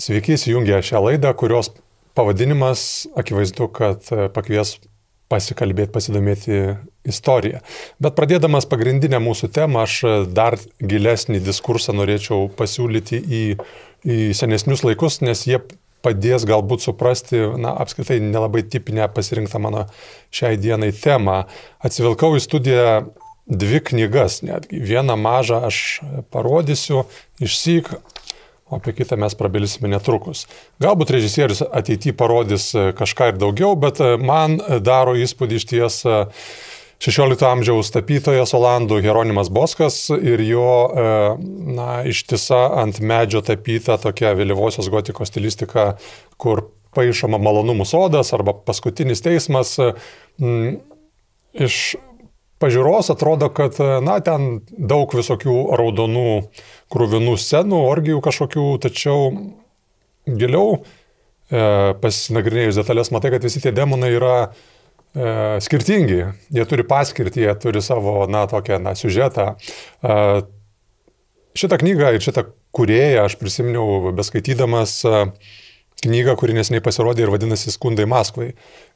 Sveiki, įsijungę šią laidą, kurios pavadinimas akivaizdu, kad pakvies pasikalbėti, pasidomėti istoriją. Bet pradėdamas pagrindinę mūsų temą, aš dar gilesnį diskursą norėčiau pasiūlyti į senesnius laikus, nes jie padės galbūt suprasti, na, apskritai nelabai tipinę pasirinktą mano šiai dienai temą. Atsivilkau į studiją dvi knygas, netgi vieną mažą aš parodysiu išsyk, o apie kitą mes prabilsime netrukus. Galbūt režisierius ateityje parodys kažką ir daugiau, bet man daro įspūdį iš ties 16 amžiaus tapytojas olandų Hieronimas Boskas ir jo, na, ištisa ant medžio tapyta tokia vėlyvosios gotikos stilistika, kur paišoma malonumų sodas arba paskutinis teismas. Iš pažiūros atrodo, kad, na, ten daug visokių raudonų, krūvinų scenų, orgijų kažkokių, tačiau giliau pasinagrinėjus detalės matai, kad visi tie demonai yra skirtingi. Jie turi paskirtį, jie turi savo, na, tokią, na, siužetą. Šitą knygą ir šitą kūrėją aš prisiminiau beskaitydamas knygą, kuri neseniai pasirodė ir vadinasi Skundai Maskvai.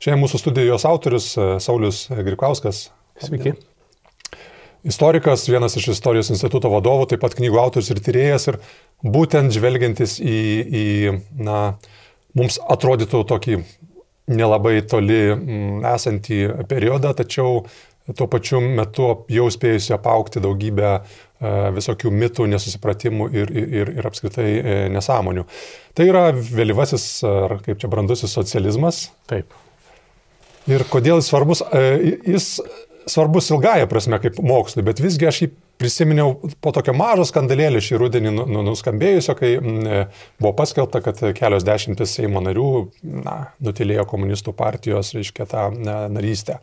Šiandien mūsų studijos autorius Saulius Grybkauskas. Sveiki. Istorikas, vienas iš istorijos instituto vadovų, taip pat knygų autorius ir tyrėjas, ir būtent žvelgiantis į na, mums atrodytų tokį nelabai toli esantį periodą, tačiau tuo pačiu metu jau spėjusi apaugti daugybę visokių mitų, nesusipratimų ir apskritai nesąmonių. Tai yra vėlyvasis, ar kaip čia, brandusis socializmas. Taip. Ir kodėl jis svarbus? Jis svarbus ilgąją prasme kaip mokslui, bet visgi aš jį prisiminiau po tokio mažo skandalėlį šį rudenį nuskambėjusio, kai buvo paskelbta, kad kelios dešimtis Seimo narių, na, nutilėjo komunistų partijos, reiškia, tą narystę.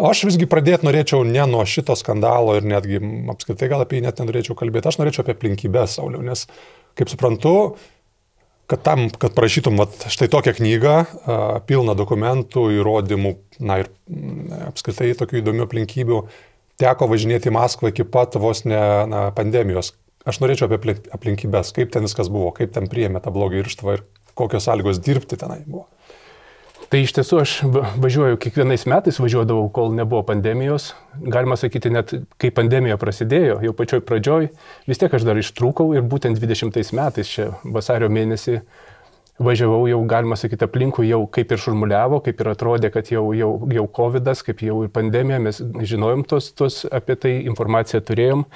Aš visgi pradėti norėčiau ne nuo šito skandalo ir netgi apskritai gal apie jį net nenorėčiau kalbėti, aš norėčiau apie aplinkybes, Sauliau, nes, kaip suprantu, kad tam, kad parašytum štai tokią knygą, pilną dokumentų, įrodymų, na ir apskritai tokių įdomių aplinkybių, teko važinėti į Maskvą iki pat vos ne, na, pandemijos. Aš norėčiau apie aplinkybes, kaip ten viskas buvo, kaip ten priėmė tą blogą irštvą ir kokios sąlygos dirbti tenai buvo. Tai iš tiesų aš važiuoju kiekvienais metais, važiuodavau, kol nebuvo pandemijos. Galima sakyti, net kai pandemija prasidėjo, jau pačioj pradžioj, vis tiek aš dar ištrūkau ir būtent 20 metais čia vasario mėnesį važiavau jau, galima sakyti, aplinkui jau kaip ir šurmuliavo, kaip ir atrodė, kad jau COVID-as, kaip jau ir pandemija, mes žinojom tos apie tai, informaciją turėjom.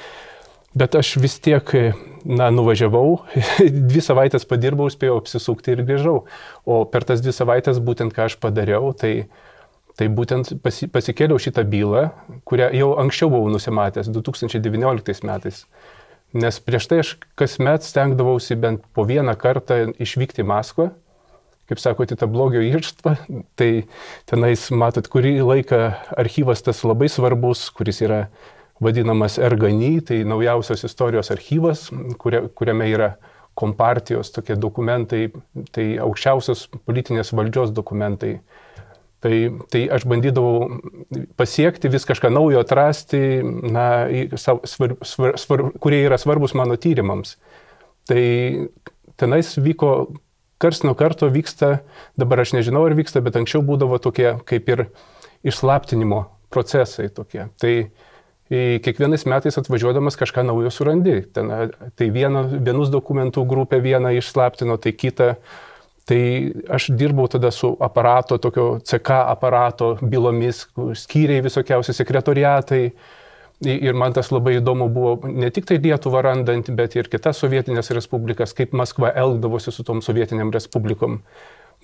Bet aš vis tiek, na, nuvažiavau, 2 savaitės padirbau, spėjau apsisukti ir grįžau. O per tas 2 savaitės būtent ką aš padariau, tai būtent pasikėliau šitą bylą, kurią jau anksčiau buvau nusimatęs, 2019 metais. Nes prieš tai aš kasmet stengdavausi bent po vieną kartą išvykti į Maskvą. Kaip sakote, tą blogio irštvą, tai tenais, matot, kurį laiką archyvas tas labai svarbus, kuris yra vadinamas Ergany, tai naujausios istorijos archyvas, kuriame yra kompartijos tokie dokumentai, tai aukščiausios politinės valdžios dokumentai. Tai aš bandydavau pasiekti, vis kažką naujo atrasti, na, kurie yra svarbus mano tyrimams. Tai tenais vyko, karts nuo karto vyksta, dabar aš nežinau ar vyksta, bet anksčiau būdavo tokie kaip ir išslaptinimo procesai tokie. Tai kiekvienais metais atvažiuodamas kažką naujo surandi. Tai vienus dokumentų grupę vieną išslaptino, tai kitą. Tai aš dirbau tada su aparato, tokio CK aparato bylomis, skyriai visokiausi, sekretoriatai. Ir man tas labai įdomu buvo ne tik tai Lietuvą randant, bet ir kitas sovietinės respublikas, kaip Maskva elgdavosi su tom sovietiniam respublikom.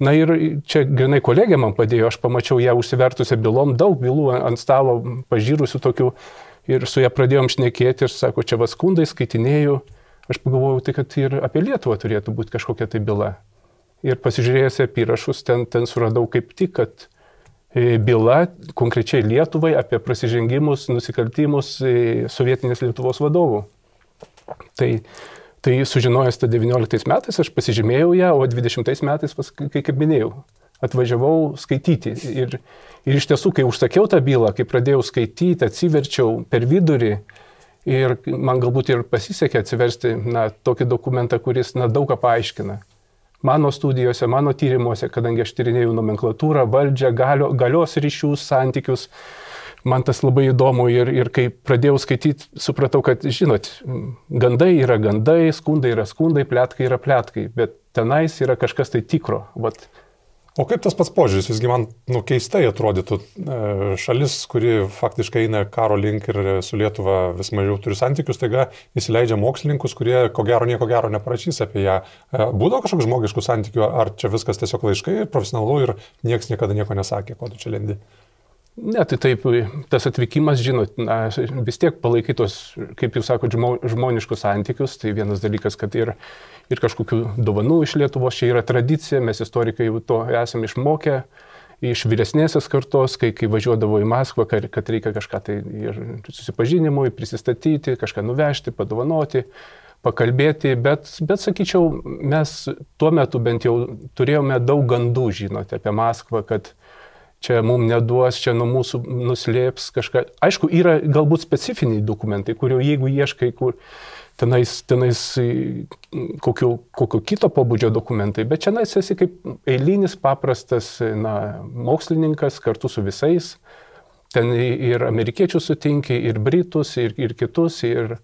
Na ir čia grinai kolegė man padėjo, aš pamačiau ją užsivertusią bylom, daug bylų ant stalo pažyrusių tokių. Ir su ją pradėjom šnekėti ir sako, čia va skundai, skaitinėjau. Aš pagalvojau, tai kad ir apie Lietuvą turėtų būti kažkokia tai byla. Ir pasižiūrėjęs apyrašus, ten suradau kaip tik, kad byla konkrečiai Lietuvai apie prasižengimus, nusikaltimus sovietinės Lietuvos vadovų. Tai sužinojęs tą 19 metais, aš pasižymėjau ją, o 20 metais, kaip minėjau, atvažiavau skaityti. Ir iš tiesų, kai užsakiau tą bylą, kai pradėjau skaityti, atsiverčiau per vidurį ir man galbūt ir pasisekė atsiversti, na, tokį dokumentą, kuris, na, daug ką paaiškina. mano studijose, mano tyrimuose, kadangi aš tyrinėjau nomenklatūrą, valdžią, galios ryšius, santykius. Man tas labai įdomu ir kai pradėjau skaityti, supratau, kad, žinot, gandai yra gandai, skundai yra skundai, pletkai yra pletkai, bet tenais yra kažkas tai tikro. Vat. O kaip tas pats požiūris, visgi man keistai atrodytų, šalis, kuri faktiškai eina karo link ir su Lietuva vis mažiau turi santykius, taiga įsileidžia mokslininkus, kurie ko gero nieko gero neparašys apie ją. Būdavo kažkokių žmogiškų santykių, ar čia viskas tiesiog laiškai, profesionalu ir niekas niekada nieko nesakė, ko tu čia lendi? Ne, tai taip, tas atvykimas, žinot, vis tiek palaikytos, kaip jūs sakote, žmoniškus santykius. Tai vienas dalykas, kad ir kažkokių dovanų iš Lietuvos, čia yra tradicija, mes istorikai to esame išmokę iš vyresnėsės kartos, kai važiuodavo į Maskvą, kad reikia kažką tai ir susipažinimui, prisistatyti, kažką nuvežti, padovanoti, pakalbėti, bet sakyčiau, mes tuo metu bent jau turėjome daug gandų, žinot, apie Maskvą, kad čia mums neduos, čia nuo mūsų nuslėps kažką. Aišku, yra galbūt specifiniai dokumentai, kurio jeigu ieškai, kur tenais kokio kito pobūdžio dokumentai, bet čia esi kaip eilinis, paprastas mokslininkas kartu su visais. Ten ir amerikiečius sutinki, ir britus, ir kitus. Ir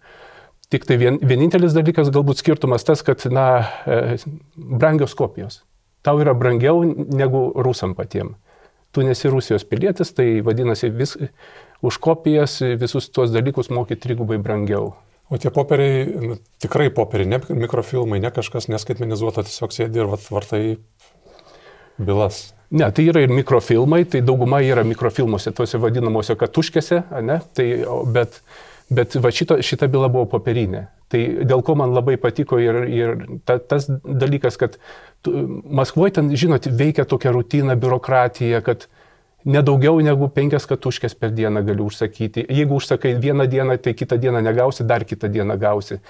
tik tai vienintelis dalykas, galbūt skirtumas tas, kad brangios kopijos. Tau yra brangiau negu rusam patiem. Tu nesi Rusijos pilietis, tai vadinasi, už kopijas visus tuos dalykus moki trigubai brangiau. O tie popieriai, tikrai popieriai, ne mikrofilmai, ne kažkas neskaitmenizuota, tiesiog sėdi ir vartai bylas. Ne, tai yra ir mikrofilmai, tai dauguma yra mikrofilmuose, tuose vadinamuose katuškėse, ne? Tai, bet va šita byla buvo popierinė. Tai dėl ko man labai patiko ir tas dalykas, kad Maskvoje ten, žinot, veikia tokia rutina, biurokratija, kad nedaugiau negu 5 katuškės per dieną gali užsakyti. Jeigu užsakai vieną dieną, tai kitą dieną negausi, dar kitą dieną gausi.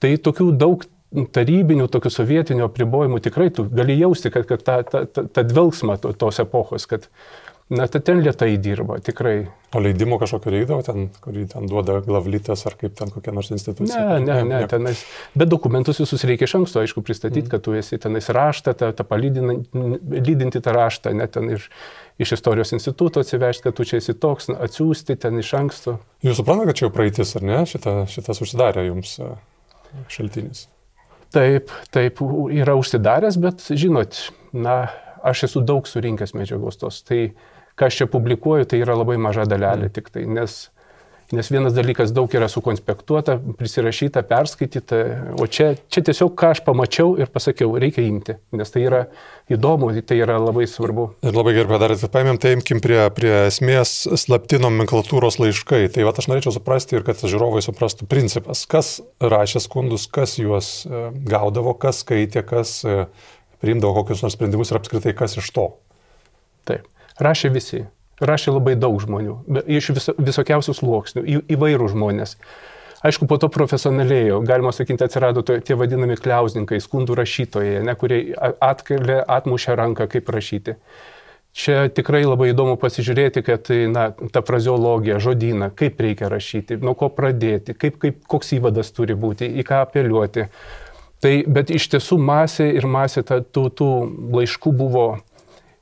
Tai tokių daug tarybinių, tokių sovietinių apribojimų tikrai tu gali jausti, kad tą dvelgsmą tos epochos, kad ten lietai dirba, tikrai. O leidimo kažkokio reikdavo ten, kurį ten duoda glavlytės ar kaip ten kokia nors institucija? Ne. Tenais, bet dokumentus visus reikia iš anksto, aišku, pristatyti, kad tu esi tenais raštą, palydinti tą raštą, ne, ten iš istorijos instituto atsivežti, kad tu čia esi toks, atsiųsti ten iš anksto. Jūs suprantate, kad čia jau praeitis, ar ne? Šitas užsidarė jums šaltinis. Taip, yra užsidaręs, bet žinot, aš esu daug surinkęs medžiagos tos. Tai ką aš čia publikuoju, tai yra labai maža dalelė tik tai, nes vienas dalykas daug yra sukonspektuota, prisirašyta, perskaityta, o čia tiesiog ką aš pamačiau ir pasakiau, reikia imti, nes tai yra įdomu, tai yra labai svarbu. Ir labai gerai padarėte, paėmėm, tai imkim prie esmės, slapti nomenklatūros laiškai. Tai vat aš norėčiau suprasti ir kad žiūrovai suprastų principas, kas rašė skundus, kas juos gaudavo, kas skaitė, kas priimdavo kokius nors sprendimus ir apskritai kas iš to. Taip. Rašė visi. Rašė labai daug žmonių. Iš visokiausių sluoksnių. Įvairių žmonės. Aišku, po to profesionalėjo. Galima sakyti, atsirado tie vadinami kliausninkai, skundų rašytojai, ne, kurie atmušė ranką, kaip rašyti. Čia tikrai labai įdomu pasižiūrėti, kad ta frazeologija, žodyną, kaip reikia rašyti, nuo ko pradėti, koks įvadas turi būti, į ką apeliuoti. Tai, bet iš tiesų masė tų laiškų buvo,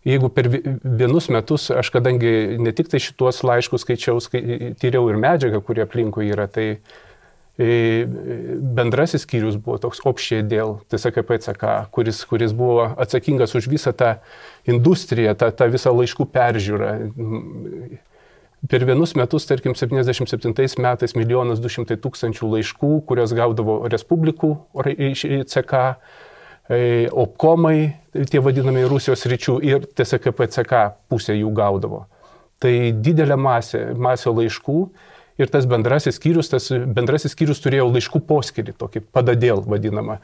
jeigu per vienus metus, aš kadangi ne tik tai šituos laiškus skaičiau, tyriau ir medžiagą, kurie aplinkui yra, tai bendrasis skyrius buvo toks opščiai dėl TSKP-CK, kuris buvo atsakingas už visą tą industriją, tą visą laiškų peržiūrą. Per vienus metus, tarkim, 77 metais 1 200 000 laiškų, kurios gaudavo respublikų iš CK, opkomai, tie vadinami Rusijos ryčių ir TSKP-CK pusė jų gaudavo. Tai didelė masė laiškų ir tas bendrasis skyrius turėjo laiškų poskirį, tokį padadėl vadinamą.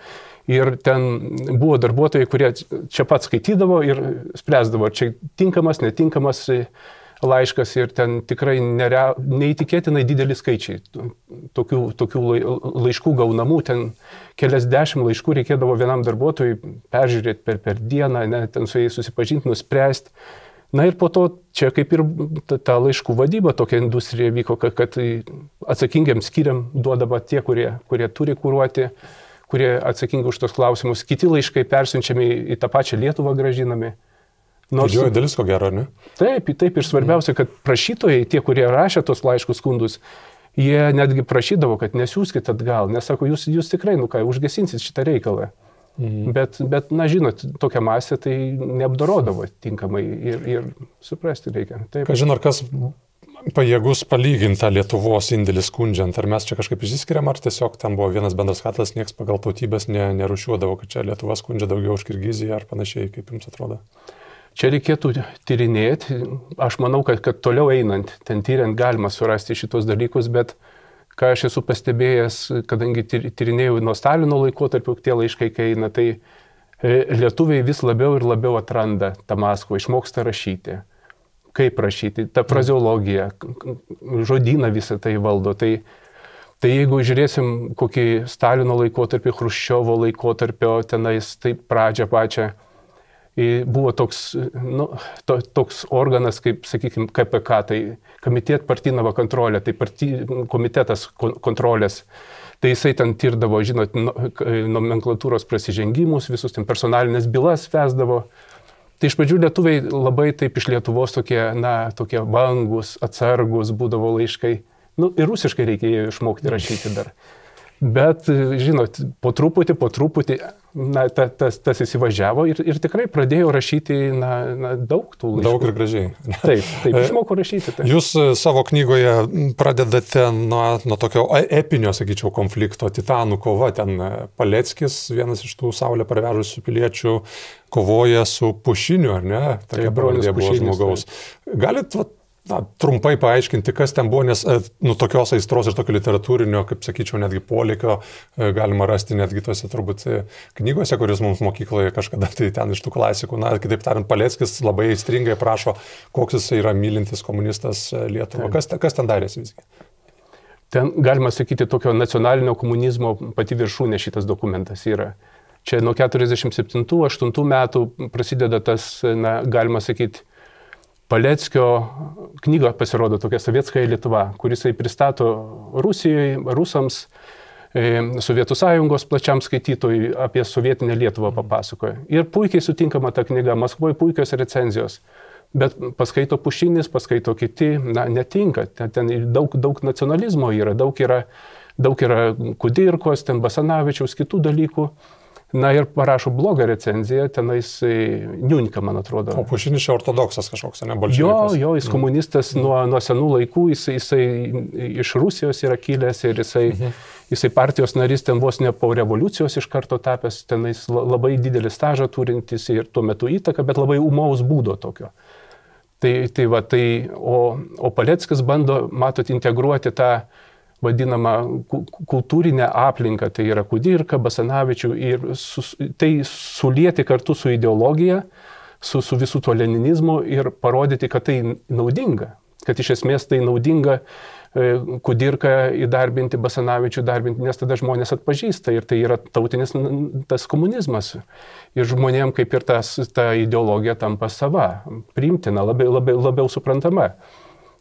Ir ten buvo darbuotojai, kurie čia pat skaitydavo ir spręsdavo, čia tinkamas, netinkamas laiškas ir ten tikrai neįtikėtinai dideli skaičiai. Tokių laiškų gaunamų, ten keliasdešimt laiškų reikėdavo vienam darbuotojui peržiūrėti per dieną, ne, ten su jais susipažinti, nuspręsti. Na ir po to čia kaip ir ta laiškų vadyba tokia industrija vyko, kad atsakingiam skyriam duodama tie, kurie turi kuruoti, kurie atsakingi už tos klausimus. Kiti laiškai persiunčiami į tą pačią Lietuvą gražinami. Didžioji dalis, ko gero, ne? Taip, taip ir svarbiausia, kad prašytojai, tie, kurie rašė tos laiškus skundus, jie netgi prašydavo, kad nesiųskit atgal, nes sako, jūs tikrai, nu ką, užgesinsit šitą reikalą. Bet, na, žinot, tokią masę tai neapdorodavo tinkamai ir suprasti reikia. Taip. Žinau, ar kas pajėgus palyginti tą Lietuvos indėlį skundžiant, ar mes čia kažkaip išsiskiriam, ar tiesiog ten buvo vienas bendras katlas, niekas pagal tautybės nerušiuodavo, kad čia Lietuva skundžia daugiau už Kirgiziją ar panašiai, kaip jums atrodo? Čia reikėtų tyrinėti, aš manau, kad toliau einant, ten tyriant galima surasti šitos dalykus, bet ką aš esu pastebėjęs, kadangi tyrinėjau nuo Stalino laikotarpio, tie laiškai, kai eina, tai lietuviai vis labiau ir labiau atranda tą Maskvą, išmoksta rašyti, kaip rašyti, tą frazeologiją, žodyną visą tai valdo. Tai jeigu žiūrėsim kokį Stalino laikotarpį, Chruščiovo laikotarpio, tenais taip pradžią pačią, buvo toks, nu, toks organas, kaip, sakykime, KPK, tai komitet partinava kontrolė, tai komitetas kontrolės, tai jisai ten tirdavo, žinot, nomenklatūros prasižengimus, visus ten personalinės bylas vesdavo. Tai iš pradžių lietuviai labai taip iš Lietuvos tokie, na, tokie vangus, atsargus būdavo laiškai. Nu, ir rusiškai reikėjo išmokti rašyti dar. Bet, žinot, po truputį, na, tas įsivažiavo ir tikrai pradėjo rašyti, na, daug tų laiškų. Daug ir gražiai. Taip, išmokau rašyti. Taip. Jūs savo knygoje pradedate nuo tokio epinio, sakyčiau, konflikto, titanų kova. Ten Paleckis, vienas iš tų saulę parvežusių piliečių, kovoja su Pušiniu, ar ne? Tokia brolė buvo žmogaus. Taip. Galit, na, trumpai paaiškinti, kas ten buvo, nes tokios aistros ir tokio literatūrinio, kaip sakyčiau, netgi polėkio galima rasti netgi tose turbūt knygose, kuris mums mokykloje kažkada tai ten iš tų klasikų. Na, kitaip tariant, Paleckis labai aistringai prašo, koks jis yra mylintis komunistas Lietuvą. Kas ten darėsi visgi? Ten, galima sakyti, tokio nacionalinio komunizmo pati viršūnė šitas dokumentas yra. Čia nuo 47-48 metų prasideda tas, na, galima sakyti, Paleckio knyga pasirodo tokia Stavitskaitė Lietuva, kuris pristato Rusijoje, rusams, Sovietų sąjungos plačiam skaitytojui apie sovietinę Lietuvą papasakoja. Ir puikiai sutinkama ta knyga, Maskvoje puikios recenzijos, bet paskaito Pušinis, paskaito kiti, na, netinka, ten daug nacionalizmo yra, daug yra Kudirkos, ten Basanavičiaus, kitų dalykų. Na ir parašo blogą recenziją, tenais Niunka, man atrodo. O Pušinis čia ortodoksas kažkoks, ne, bolševikas? Jo, jis komunistas nuo senų laikų, jisai iš Rusijos yra kilęs ir jisai partijos narys, ten vos ne po revoliucijos iš karto tapęs, tenais labai didelį stažą turintis ir tuo metu įtaką, bet labai umaus būdo tokio. O Paleckis bando, matot, integruoti tą vadinama kultūrinė aplinka, tai yra Kudirka, Basanavičių, ir tai sulieti kartu su ideologija, su visu to leninizmu ir parodyti, kad tai naudinga, kad iš esmės tai naudinga Kudirką įdarbinti, Basanavičių įdarbinti, nes tada žmonės atpažįsta ir tai yra tautinis tas komunizmas. Ir žmonėm kaip ir ta ideologija tampa sava, priimtina, labiau suprantama.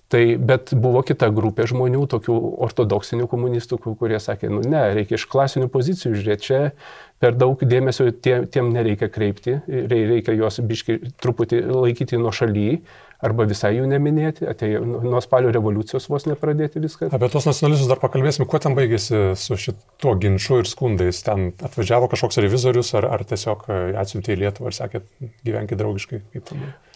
Bet buvo kita grupė žmonių, tokių ortodoksinių komunistų, kurie sakė, nu ne, reikia iš klasinių pozicijų žiūrėti, čia per daug dėmesio tiem nereikia kreipti, reikia juos biški truputį laikyti nuo šalyje. Arba visai jų neminėti, atėjo nuo spalio revoliucijos vos nepradėti viską. Apie tos nacionalistus dar pakalbėsime, kuo ten baigėsi su šituo ginču ir skundais. Ten atvažiavo kažkoks revizorius ar tiesiog atsiuntė į Lietuvą ir sakė, gyvenkit draugiškai.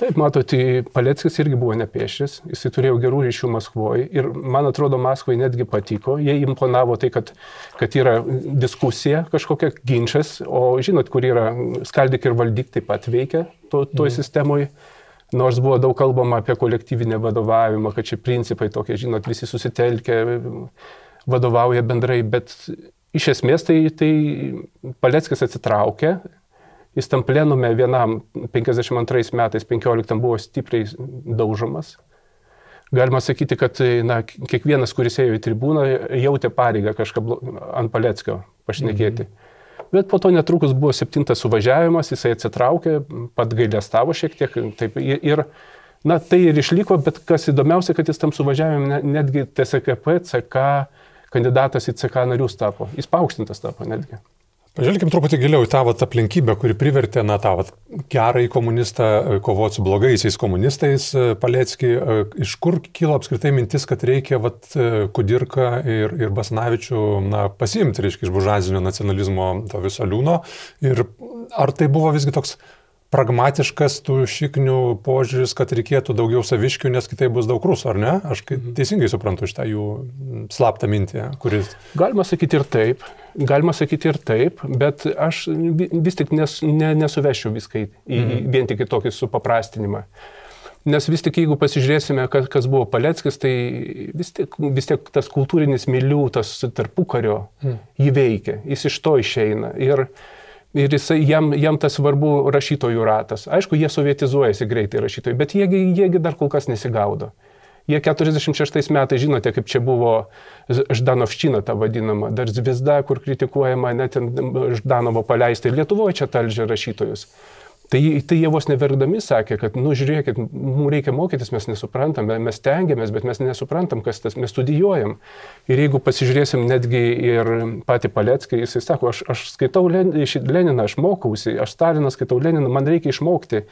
Taip, matot, Paleckis irgi buvo nepėšęs, jisai turėjo gerų ryšių Maskvoje ir, man atrodo, Maskvai netgi patiko. Jie imponavo tai, kad yra diskusija, kažkokia ginčas, o žinot, kur yra skaldyk ir valdyk, taip pat veikia toj sistemoje. Nors buvo daug kalbama apie kolektyvinę vadovavimą, kad čia principai tokie, žinot, visi susitelkia, vadovauja bendrai, bet iš esmės tai Paleckis atsitraukė, jis tam plenume vienam 52 metais, 15 buvo stipriai daužomas. Galima sakyti, kad, na, kiekvienas, kuris ėjo į tribūną, jautė pareigą kažką ant Paleckio pašnekėti. Bet po to netrukus buvo 7 suvažiavimas, jisai atsitraukė, patgailestavo šiek tiek. Taip, ir, na, tai ir išliko, bet kas įdomiausia, kad jis tam suvažiavime netgi TSKP, CK, kandidatas į CK narius tapo. Jis paaukštintas tapo netgi. Pažvelkim truputį giliau į tą aplinkybę, kuri privertė gerąjį komunistą kovoti su blogaisiais komunistais Paleckį. Iš kur kilo apskritai mintis, kad reikia Kudirką ir Basanavičių pasiimti, reiškia, iš buržuazinio nacionalizmo to viso liūno? Ir ar tai buvo visgi toks pragmatiškas tų šiknių požiūris, kad reikėtų daugiau saviškių, nes kitai bus daug rusų, ar ne? Aš teisingai suprantu šitą jų slaptą mintį, kuris... Galima sakyti ir taip, bet aš vis tik nesuvešiu viską vien tik į tokį supaprastinimą. Nes vis tik, jeigu pasižiūrėsime, kas buvo Paleckis, tai vis tiek tas kultūrinis milių, tas tarpukario jį veikia, jis iš to išeina. Ir jam tas svarbu rašytojų ratas. Aišku, jie sovietizuojasi greitai rašytojai, bet jiegi dar kol kas nesigaudo. Jie 46 metais, žinote, kaip čia buvo Ždanovščina ta vadinama, dar Zvezda, kur kritikuojama net Ždanovo paleista, ir Lietuvoje čia talžė rašytojus. Tai jie vos neverkdami sakė, kad, žiūrėkit, mums reikia mokytis, mes nesuprantam, mes stengiamės, bet mes nesuprantam, kas tas, mes studijuojam. Ir jeigu pasižiūrėsim netgi ir patį Paleckį, jisai sako, aš skaitau Leniną, aš mokausi, aš Staliną skaitau Leniną, man reikia išmokti,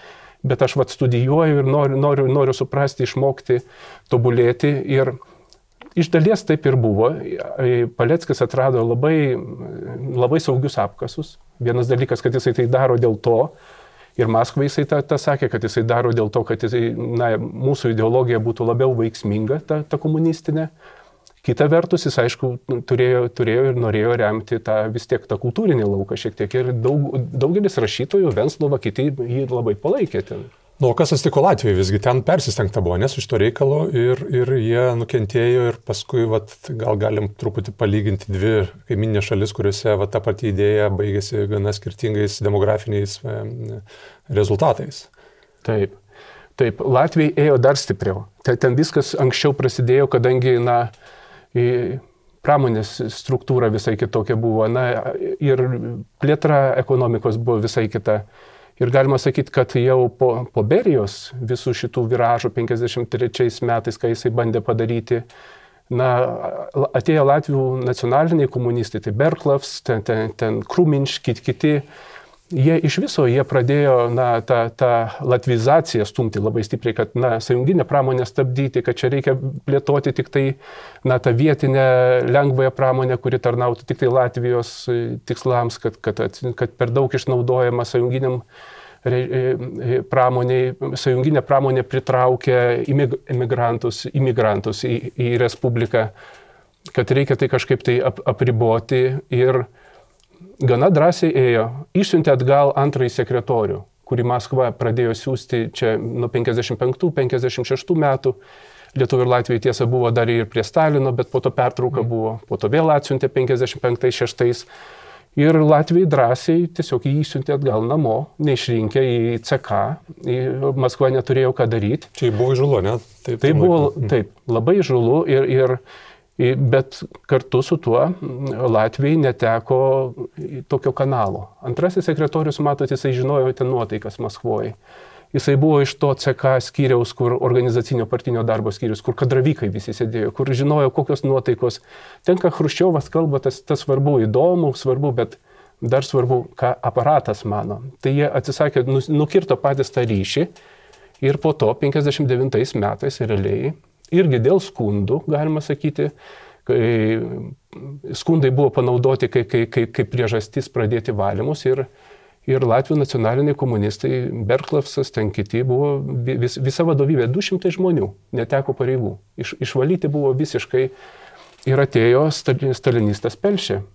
bet aš studijuoju ir noriu suprasti, išmokti, tobulėti. Ir iš dalies taip ir buvo. Paleckis atrado labai saugius apkasus. Vienas dalykas, kad jisai tai daro dėl to, ir Maskvai jisai tą sakė, kad jisai daro dėl to, kad jisai, mūsų ideologija būtų labiau veiksminga, ta komunistinė. Kita vertus, jis, aišku, turėjo ir norėjo remti vis tiek tą kultūrinį lauką šiek tiek. Ir daugelis rašytojų, Venslova, kiti jį labai palaikė ten. O kas atsitiko Latvijoje, visgi ten persistengta buvo, nes iš to reikalo ir jie nukentėjo, ir paskui gal galim truputį palyginti dvi kaiminės šalis, kuriuose ta pati idėja baigėsi gana skirtingais demografiniais rezultatais. Taip, Latvijai ėjo dar stipriau. Ten viskas anksčiau prasidėjo, kadangi pramonės struktūra visai kitokia buvo, ir plėtra ekonomikos buvo visai kita. Ir galima sakyti, kad jau po Berijos visų šitų viražų 53 metais, kai jisai bandė padaryti, atėjo Latvių nacionaliniai komunistai, tai Berklavs, ten Krūminš, kiti, jie iš viso pradėjo tą latvizaciją stumti labai stipriai, kad sąjunginę pramonę stabdyti, kad čia reikia plėtoti tik tai tą vietinę lengvąją pramonę, kuri tarnautų tik tai Latvijos tikslams, kad per daug išnaudojama sąjunginiam pramoniai. Sąjunginė pramonė pritraukia imigrantus į Respubliką, kad reikia tai kažkaip tai apriboti. Ir gana drąsiai ėjo, išsiuntė atgal antrąjį sekretorių, kurį Maskva pradėjo siūsti čia nuo 55–56 metų. Lietuva ir Latvija tiesa buvo dar ir prie Stalino, bet po to pertrauka buvo, po to vėl atsiuntė 55–56. Ir Latvijai drąsiai tiesiog jį išsiuntė atgal namo, neišrinkė į CK, Maskva neturėjo ką daryti. Čia buvo įžūlu, ne? Tai buvo, taip, labai įžūlu ir... Bet kartu su tuo Latvijai neteko tokio kanalo. Antrasis sekretorius, matot, jisai žinojo ten nuotaikas Maskvoje. Jisai buvo iš to CK skyriaus, kur organizacinio partinio darbo skyrius, kur kadravikai visi sėdėjo, kur žinojo, kokios nuotaikos. Ten, ką Chruščiovas kalba, tas svarbu, įdomu, svarbu, bet dar svarbu, ką aparatas mano. Tai jie atsisakė, nukirto patys tą ryšį ir po to 59 metais realiai irgi dėl skundų, galima sakyti, skundai buvo panaudoti kaip priežastis pradėti valymus ir Latvių nacionaliniai komunistai, Berklavsas, ten kiti buvo, visa vadovybė, 200 žmonių neteko pareigų. Išvalyti buvo visiškai ir atėjo stalinistas Pelšė.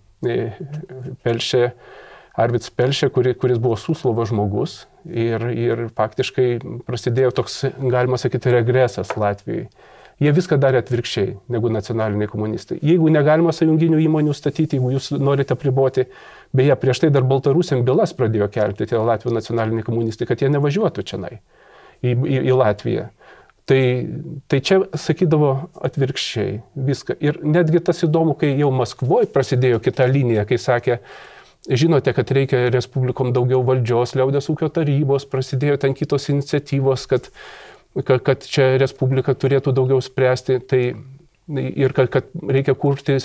Arvits Pelšė, kuris buvo Suslovo žmogus ir faktiškai prasidėjo toks, galima sakyti, regresas Latvijai. Jie viską darė atvirkščiai negu nacionaliniai komunistai. Jeigu negalima sąjunginių įmonių statyti, jeigu jūs norite apriboti, beje, prieš tai dar baltarusiam bylas pradėjo kelti tie Latvių nacionaliniai komunistai, kad jie nevažiuotų čionai į Latviją. Tai čia sakydavo atvirkščiai viską. Ir netgi tas įdomu, kai jau Maskvoje prasidėjo kita linija, kai sakė, žinote, kad reikia Respublikom daugiau valdžios, liaudės ūkio tarybos, prasidėjo ten kitos iniciatyvos, kad čia Respublika turėtų daugiau spręsti, tai ir kad reikia kurti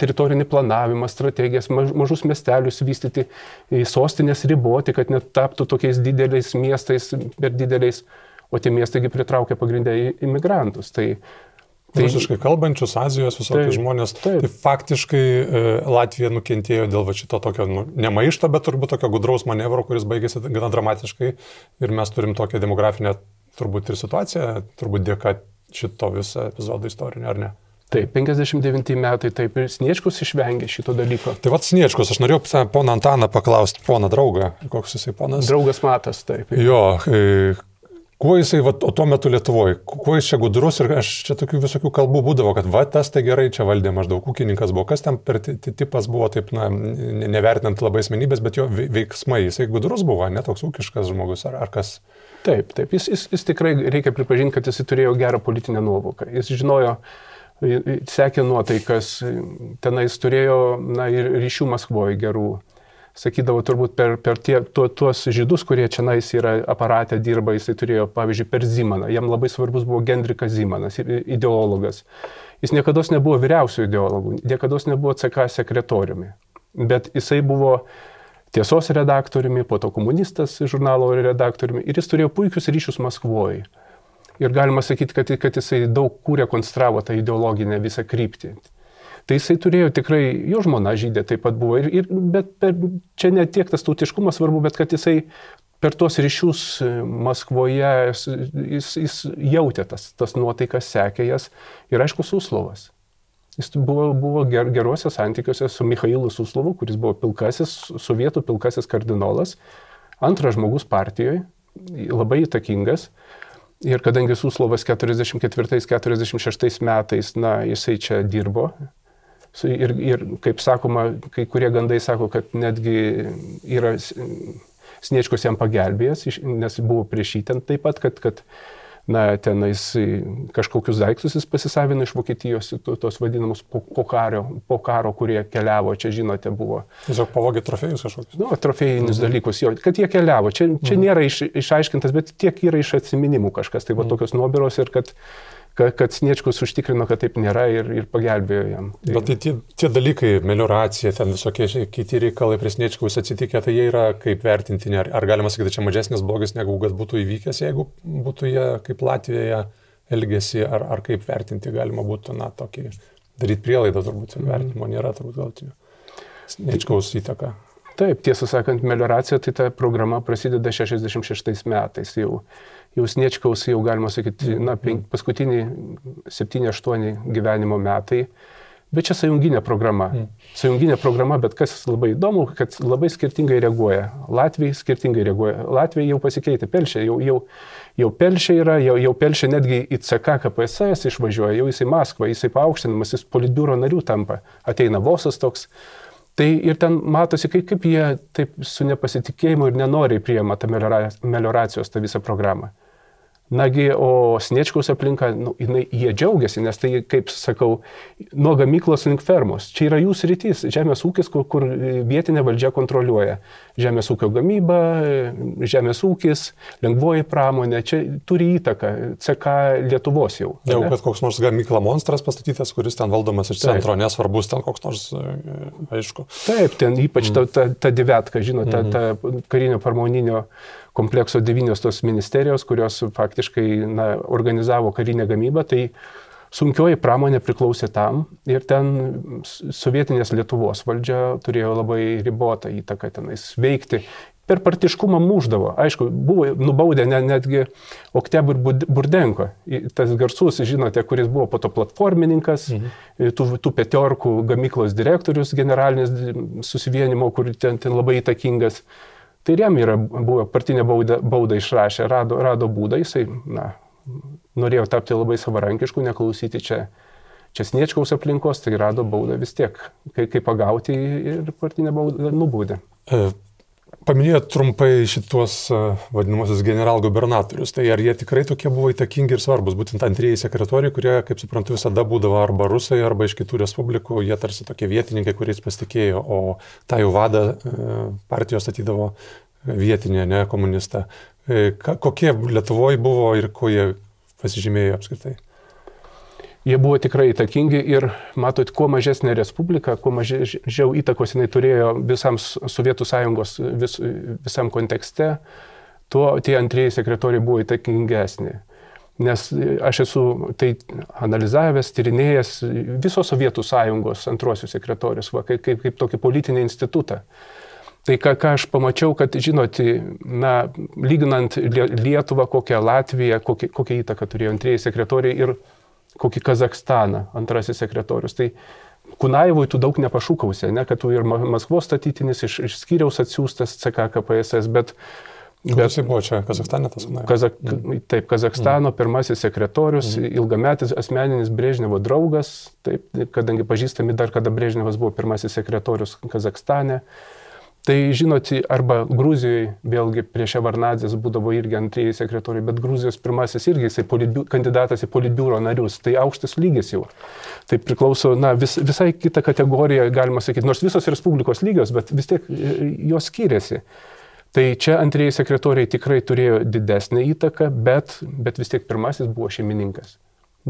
teritorinį planavimą, strategijas, mažus miestelius vystyti, sostinės riboti, kad netaptų tokiais dideliais miestais, per dideliais, o tie miestai pritraukia pagrindę imigrantus. Tai visiškai kalbančius, Azijos visokiai taip, žmonės. Taip. Tai faktiškai Latvija nukentėjo dėl šito tokio nemaišto, bet turbūt tokio gudraus manevro, kuris baigėsi gana dramatiškai. Ir mes turim tokią demografinę turbūt ir situaciją, turbūt dėka šito visą epizodą istorinį, ar ne? Taip, 59 metai, taip, ir Sniečkus išvengė šito dalyko. Tai vat Sniečkus, aš norėjau poną Antaną paklausti, poną draugą, koks jisai ponas? Draugas Matas, taip. Jo, kuo jisai, vat, o tuo metu Lietuvoje, kuo jis čia gudrus, ir aš čia tokių visokių kalbų būdavo, kad va, tas tai gerai čia valdė maždaug, ūkininkas buvo, kas ten per tipas buvo, taip, na, nevertinant labai asmenybės, bet jo veiksmai, jisai gudrus buvo, ne toks ūkiškas žmogus, ar kas? Taip, taip, jis tikrai, reikia pripažinti, kad jis turėjo gerą politinę nuovoką, jis žinojo, sekė nuotaikas, tenais turėjo, na, ir ryšių Maskvoje gerų. Sakydavo turbūt per tuos žydus, kurie čionais yra aparate dirba, jisai turėjo, pavyzdžiui, per Zimaną. Jam labai svarbus buvo Gendrikas Zimanas, ideologas. Jis niekada nebuvo vyriausių ideologų, niekada nebuvo CK sekretoriumi. Bet jisai buvo Tiesos redaktoriumi, po to Komunistas žurnalo redaktoriumi, ir jis turėjo puikius ryšius Maskvoje. Ir galima sakyti, kad jisai daug kūrė, konstravo tą ideologinę visą kryptį. Tai jisai turėjo tikrai, jo žmona žydė taip pat buvo, bet čia ne tiek tas tautiškumas svarbu, bet kad jisai per tuos ryšius Maskvoje, jis jautė tas nuotaikas, sekė jas, ir aišku Suslovas. Jis buvo geruose santykiuose su Mihailu Suslovu, kuris buvo sovietų pilkasis kardinolas, antras žmogus partijoje, labai įtakingas. Ir kadangi Suslovas 44-46 metais, na, jisai čia dirbo, Ir kaip sakoma, kai kurie gandai sako, kad netgi yra Sniečkus jam pagelbėjęs, nes buvo prieš jį ten taip pat, kad na, tenais kažkokius daiktus jis pasisavino iš Vokietijos, tos vadinamus po karo, kurie keliavo, čia žinote, buvo. Tiesiog pavogė trofėjus kažkokius? Nu, trofėjinius dalykus, jo, kad jie keliavo. Čia nėra išaiškintas, bet tiek yra iš atsiminimų kažkas, tai va tokios nuobiros, ir kad Sniečkus užtikrino, kad taip nėra, ir pagelbėjo jam. Bet tai tie dalykai, melioracija, ten visokie kiti reikalai prie Sniečkaus atsitikę, tai jie yra kaip vertintini, ar galima sakyti, čia mažesnis blogis, negu kad būtų įvykęs, jeigu būtų jie kaip Latvijoje elgesi, ar kaip vertinti galima būtų, na, tokį daryti prielaidą, turbūt vertinimo nėra, turbūt galtinio Sniečkaus įtaka. Taip, tiesą sakant, melioracija, tai ta programa prasideda 66 metais jau Sniečkaus, jau galima sakyti, na, paskutiniai 7-8 gyvenimo metai, bet čia sąjunginė programa. Sąjunginė programa, bet kas labai įdomu, kad labai skirtingai reaguoja. Latviai skirtingai reaguoja. Latviai jau pasikeitė, Pelšė, jau Pelšė yra, jau Pelšė netgi į CK KPSS išvažiuoja, jau jisai Maskva, jisai paaukštinamas, jis politbiuro narių tampa, ateina Vosas toks. Tai ir ten matosi, kaip jie taip su nepasitikėjimu ir nenoriai priima tą melioracijos, tą visą programą. Nagi, o Sniečkaus aplinka, nu, jie džiaugiasi, nes tai, kaip sakau, nuo gamyklos link fermos. Čia yra jų sritys, žemės ūkis, kur vietinė valdžia kontroliuoja. Žemės ūkio gamyba, žemės ūkis, lengvoji pramonė, čia turi įtaką, CK Lietuvos jau. Jau, kad koks nors gamykla monstras pastatytas, kuris ten valdomas iš centro, nesvarbus ten koks nors, aišku. Taip, ten ypač ta devetka, žinot, ta karinio pramoninio komplekso 9 tos ministerijos, kurios faktiškai, na, organizavo karinę gamybą, tai sunkioji pramonė priklausė tam, ir ten sovietinės Lietuvos valdžia turėjo labai ribotą įtaką tenais veikti. Per partiškumą muždavo, aišku, buvo nubaudę netgi Oktebur Burdenko, tas garsus, žinote, kuris buvo po to platformininkas, tų Petiorkų gamyklos direktorius, generalinis susivienimo, kur ten labai įtakingas. Tai jam yra buvo partinė bauda išrašę, rado būdą, jisai, na, norėjo tapti labai savarankišku, neklausyti čia Sniečkaus aplinkos, tai rado baudą vis tiek, kaip pagauti, ir partinė bauda nubaudė. Paminėjot trumpai šituos vadinamosius generalgubernatorius, tai ar jie tikrai tokie buvo įtakingi ir svarbus, būtent antrieji sekretoriai, kurie, kaip suprantu, visada būdavo arba rusai, arba iš kitų respublikų, jie tarsi tokie vietininkai, kuriais pasitikėjo, o tą jų vadą partijos statydavo vietinė, ne komunista. Kokie Lietuvoje buvo ir kuo jie pasižymėjo apskritai? jie buvo tikrai įtakingi ir, matot, kuo mažesnė respublika, kuo mažiau įtakos jinai turėjo visam Sovietų Sąjungos visam kontekste, tuo tie antrieji sekretoriai buvo įtakingesni. Nes aš esu tai analizavęs, tyrinėjęs viso Sovietų Sąjungos antrosius sekretorius, va, kaip tokį politinį institutą. Tai ką aš pamačiau, kad, žinot, na, lyginant Lietuvą, kokią Latviją, kokią įtaką turėjo antrieji sekretoriai ir kokį Kazakstaną antrasis sekretorius. Tai Kunajevui tu daug nepašūkausi, ne, kad tu ir Maskvos statytinis, iš skyriaus atsiųstas CKKPSS, bet jisai buvo čia Kazakstane tas Kunajevas. Taip, Kazakstano pirmasis sekretorius, ilgametis asmeninis Brežnevo draugas, taip, kadangi pažįstami dar, kada Brežnevas buvo pirmasis sekretorius Kazakstane. Tai, žinot, arba Gruzijoje, vėlgi prie Ševardnadzės būdavo irgi antrieji sekretoriai, bet Gruzijos pirmasis irgi jisai kandidatas į politbiuro narius, tai aukštas lygis jau. Tai priklauso, na, visai kitą kategoriją, galima sakyti, nors visos respublikos lygios, bet vis tiek jos skiriasi. Tai čia antrieji sekretoriai tikrai turėjo didesnį įtaką, bet vis tiek pirmasis buvo šeimininkas.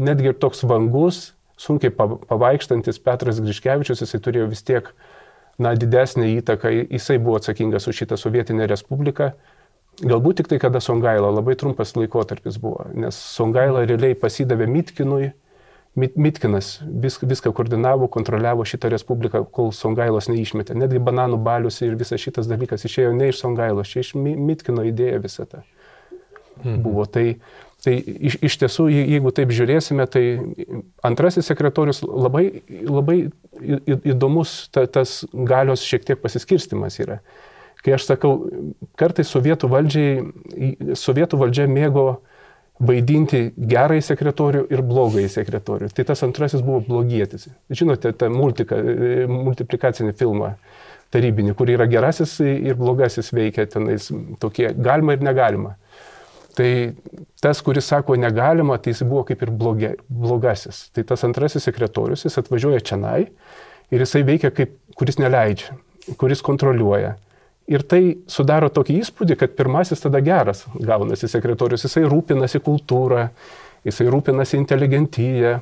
Netgi ir toks vangus, sunkiai pavaikštantis Petras Griškevičius, jisai turėjo vis tiek, na, didesnė įtaka, jisai buvo atsakingas už šitą sovietinę respubliką. Galbūt tik tai, kada Songailo, labai trumpas laikotarpis buvo, nes Songailo realiai pasidavė Mitkinui. Mitkinas viską koordinavo, kontroliavo šitą respubliką, kol Songailos neišmetė. Netgi bananų balius ir visas šitas dalykas išėjo ne iš Songailos, čia iš Mitkino idėja visą tą buvo. Tai iš tiesų, jeigu taip žiūrėsime, tai antrasis sekretorius labai, labai įdomus tas galios šiek tiek pasiskirstimas yra. Kai aš sakau, kartais sovietų valdžia mėgo vaidinti gerai sekretorių ir blogai sekretorių. Tai tas antrasis buvo blogietis. Žinote, tą multiplikacinį filmą tarybinį, kur yra gerasis ir blogasis veikia tenais tokie galima ir negalima. Tai tas, kuris sako negalima, tai jis buvo kaip ir blogasis. Tai tas antrasis sekretorius, jis atvažiuoja čionai ir jisai veikia kaip, kuris neleidžia, kuris kontroliuoja. Ir tai sudaro tokį įspūdį, kad pirmasis tada geras gaunasi sekretorius, jisai rūpinasi kultūrą, jisai rūpinasi inteligentiją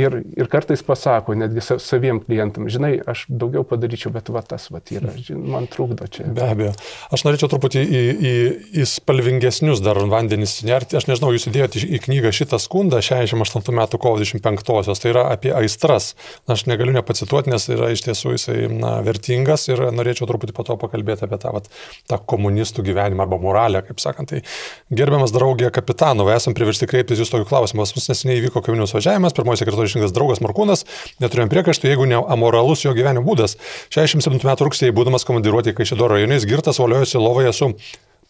ir kartais pasako netgi saviem klientam, žinai, aš daugiau padaryčiau, bet va tas va yra, man trukdo čia. Be abejo. Aš norėčiau truputį į spalvingesnius dar vandenis nerti. Aš nežinau, jūs įdėjote į knygą šitą skundą 68 metų kovo 25-osios, tai yra apie aistras. Aš negaliu nepacituoti, nes yra iš tiesų jisai, na, vertingas ir norėčiau truputį po to pakalbėti apie tą komunistų gyvenimą arba moralę, kaip sakant. Tai gerbiamas draugė Kapitanovai, esam priversti kreiptis jūs tokių klausimų. Mums neseniai įvyko kaimynų suvažiavimas, pirmoji sekretorė išrinktas draugas Morkūnas, neturėjom priekaištų, jeigu ne amoralus jo gyvenimo būdas. 67 metų rugsėjį, būdamas komandiruoti į Kaišiadorių rajoną, jis girtas voliojosi lovoje su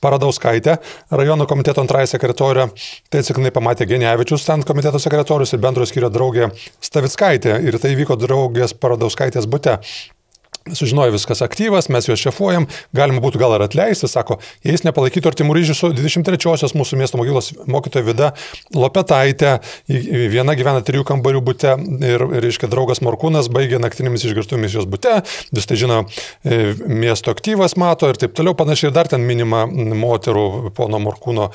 Paradauskaitė, rajono komiteto antrąją sekretorę, tai atsitiktinai pamatė Genevičius, ten komiteto sekretorius ir bendrojo skyrio draugė Stavitskaitė, ir tai vyko draugės Paradauskaitės bute. Sužinojo viskas aktyvas, mes juos šefuojam, galima būtų gal ir atleisti, sako, jei jis nepalaikytų artimų ryšių su 23-osios mūsų miesto mokyklos mokytoja Vida Lopetaitė, viena gyvena 3 kambarių bute ir reiškia, draugas Morkūnas baigė naktinėmis išgirstumis jos bute, vis tai žino, miesto aktyvas mato ir taip toliau, panašiai dar ten minima moterų pono Morkūno,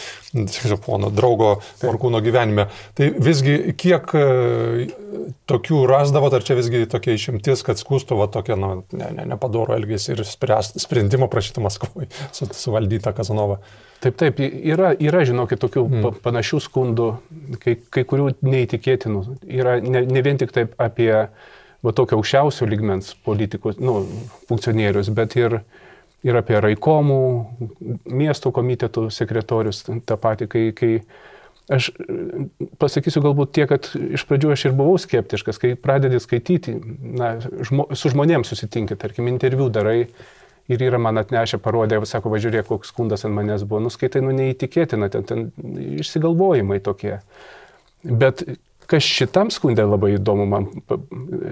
draugo Morkūno gyvenime. Tai visgi kiek tokių rasdavot, ar čia visgi tokia išimtis, kad skūstų va tokia, na, nepadoro elgesi ir sprendimo prašyti Maskvai suvaldytą Kazanovą. Taip, yra žinokit, tokių panašių skundų, kai kurių neįtikėtinų. Yra ne vien tik taip apie va, tokio aukščiausio lygmens politikos, nu, funkcionierius, bet ir apie raikomų, miesto komitetų sekretorius tą patį, kai aš pasakysiu galbūt tiek, kad iš pradžių aš ir buvau skeptiškas, kai pradedi skaityti, na, su žmonėms susitinki, tarkim, interviu darai ir yra man atnešę, parodė, sako, važiūrėk, koks skundas ant manęs buvo, nuskaitai, nu, neįtikėtina, ten išsigalvojimai tokie. Bet kas šitam skundė labai įdomu man,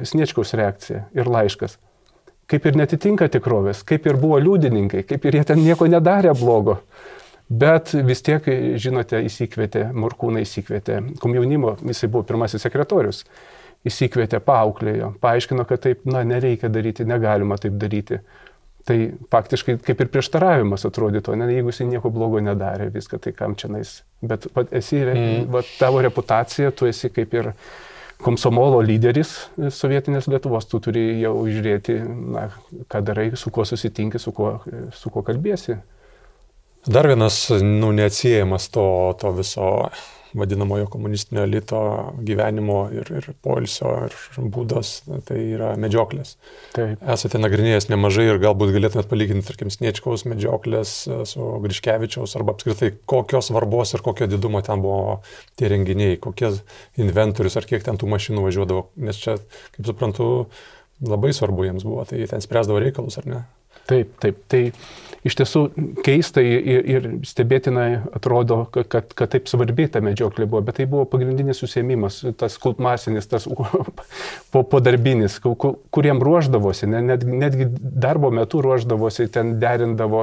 Sniečkaus reakcija ir laiškas, kaip ir netitinka tikrovės, kaip ir buvo liudininkai, kaip ir jie ten nieko nedarė blogo. Bet vis tiek, žinote, įsikvietė, Morkūną įsikvietė, komjaunimo, jisai buvo pirmasis sekretorius, įsikvietė, paauklėjo, paaiškino, kad taip, na, nereikia daryti, negalima taip daryti. Tai faktiškai kaip ir prieštaravimas atrodytų, ne, jeigu jisai nieko blogo nedarė, viską, tai kam čia nais. Bet esi, tavo reputacija, tu esi kaip ir komsomolo lyderis sovietinės Lietuvos, tu turi jau žiūrėti, na, ką darai, su kuo susitinki, su kuo kalbėsi. Dar vienas, nu, neatsiejamas to viso vadinamojo komunistinio elito gyvenimo ir poilsio ir būdas, tai yra medžioklės. Taip. Esate nagrinėjęs nemažai ir galbūt galėtumėt palyginti, tarkim, Sniečkaus medžioklės su Griškevičiaus, arba apskritai kokios svarbos ir kokio didumo ten buvo tie renginiai, kokie inventorius ar kiek ten tų mašinų važiuodavo, nes čia, kaip suprantu, labai svarbu jiems buvo, tai ten spręsdavo reikalus, ar ne? Taip, tai iš tiesų keistai ir stebėtinai atrodo, kad taip svarbi ta medžioklė buvo, bet tai buvo pagrindinis užsiėmimas, tas kultmasinis, tas podarbinis, kuriem ruoždavosi, netgi darbo metu ruoždavosi, ten derindavo.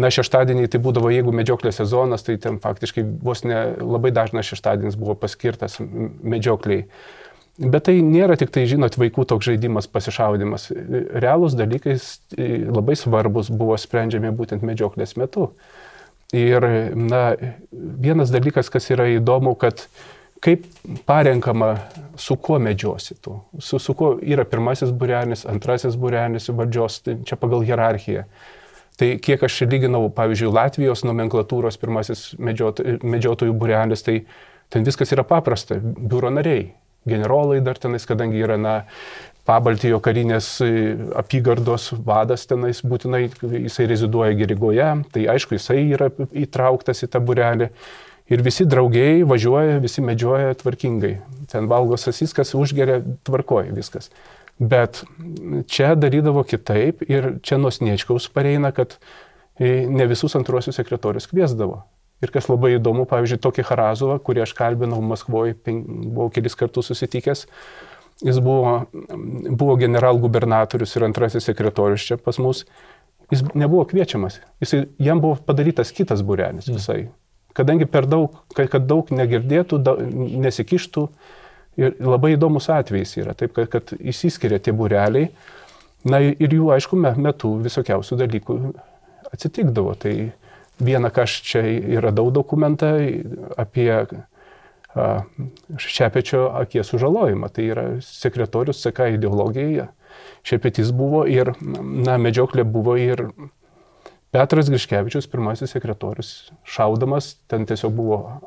Na, šeštadienį tai būdavo, jeigu medžioklės sezonas, tai ten faktiškai vos ne labai dažnas šeštadienis buvo paskirtas medžiokliai. Bet tai nėra tik tai, žinot, vaikų toks žaidimas, pasišaudimas. Realūs dalykai labai svarbus buvo sprendžiami būtent medžioklės metu. Ir, na, vienas dalykas, kas yra įdomu, kad kaip parenkama, su kuo medžiosi tu. Su kuo yra pirmasis būrenis, antrasis būrenis valdžios, tai čia pagal hierarchiją. Tai kiek aš lyginau, pavyzdžiui, Latvijos nomenklatūros pirmasis medžiotojų būrenis, tai ten viskas yra paprasta, biuro nariai. Generolai dar tenais, kadangi yra, na, Pabaltijo karinės apygardos vadas tenais, būtinai jisai reziduoja Girigoje, tai aišku, jisai yra įtrauktas į tą būrelį. Ir visi draugiai važiuoja, visi medžioja tvarkingai. Ten valgo sasiskas, užgeria, tvarkoja viskas. Bet čia darydavo kitaip ir čia nuo Sniečkaus pareina, kad ne visus antrosius sekretorius kviesdavo. Ir kas labai įdomu, pavyzdžiui, tokį Harazovą, kurį aš kalbinau Maskvoje, buvau kelis kartus susitikęs, jis buvo generalgubernatorius ir antrasis sekretorius čia pas mus, jis nebuvo kviečiamas, jam buvo padarytas kitas būrenis visai, kadangi per daug, kad daug negirdėtų, nesikištų, ir labai įdomus atvejis yra, taip, kad įsiskiria tie būreliai, na ir jų, aišku, metu visokiausių dalykų atsitikdavo, tai vieną, ką aš čia radau dokumentą apie Šepečio akies sužalojimą. Tai yra sekretorius CK ideologija. Šepetis buvo ir, na, medžioklė buvo ir Petras Griškevičius, pirmasis sekretorius. Šaudamas, ten tiesiog buvo